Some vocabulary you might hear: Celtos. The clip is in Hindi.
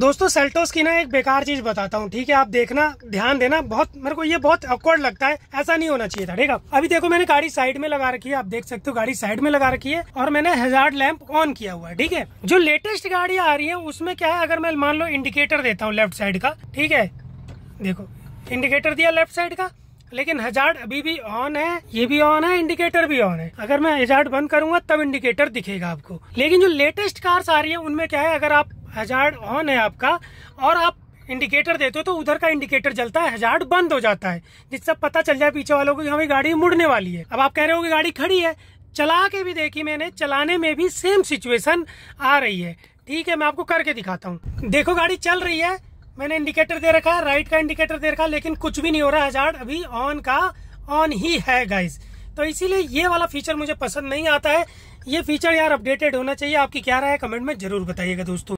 दोस्तों सेल्टोस की ना एक बेकार चीज बताता हूँ, ठीक है, आप देखना, ध्यान देना, बहुत मेरे को ये बहुत awkward लगता है, ऐसा नहीं होना चाहिए था, ठीक है। अभी देखो मैंने गाड़ी साइड में लगा रखी है, आप देख सकते हो गाड़ी साइड में लगा रखी है और मैंने हैजार्ड लैंप ऑन किया हुआ है, ठीक है। जो लेटेस्ट गाड़ियां आ रही है उसमें क्या है, अगर मैं मान लो इंडिकेटर देता हूँ लेफ्ट साइड का, ठीक है, देखो इंडिकेटर दिया लेफ्ट साइड का, लेकिन हैजार्ड अभी भी ऑन है, ये भी ऑन है, इंडिकेटर भी ऑन है। अगर मैं हैजार्ड बंद करूंगा तब इंडिकेटर दिखेगा आपको। लेकिन जो लेटेस्ट कार्स आ रही है उनमें क्या है, अगर आप हैजार्ड ऑन है आपका और आप इंडिकेटर देते हो तो उधर का इंडिकेटर जलता है, हैजार्ड बंद हो जाता है, जिससे पता चल जाए पीछे वालों को कि हमारी गाड़ी मुड़ने वाली है। अब आप कह रहे हो कि गाड़ी खड़ी है, चला के भी देखी मैंने, चलाने में भी सेम सिचुएशन आ रही है, ठीक है। मैं आपको करके दिखाता हूँ, देखो गाड़ी चल रही है, मैंने इंडिकेटर दे रखा है, राइट का इंडिकेटर दे रखा है, लेकिन कुछ भी नहीं हो रहा है, हैजार्ड अभी ऑन का ऑन ही है गाइज। तो इसीलिए ये वाला फीचर मुझे पसंद नहीं आता है, ये फीचर यार अपडेटेड होना चाहिए। आपकी क्या राय है कमेंट में जरूर बताइएगा दोस्तों।